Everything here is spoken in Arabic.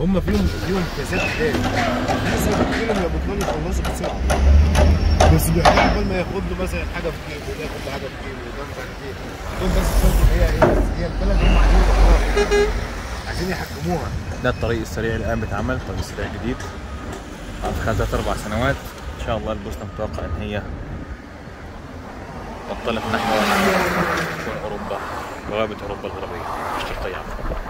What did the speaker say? هم فيهم كذا حاجات لازم كلهم يربطوا لي يخلصوا بسرعه، بس بيحتاج قبل ما ياخد له مثلا حاجه في جيبه وياخد حاجه في جيبه وده مش عارف ايه، دول بس هي البلد هم عايزين يطوروا عايزين يحكموها. ده الطريق السريع اللي الان بيتعمل، طريق سريع جديد بعد خلال 3-4 سنوات ان شاء الله البوسنه متوقع ان هي تنطلق نحو اوروبا وغابه اوروبا الغربيه الشرقيه.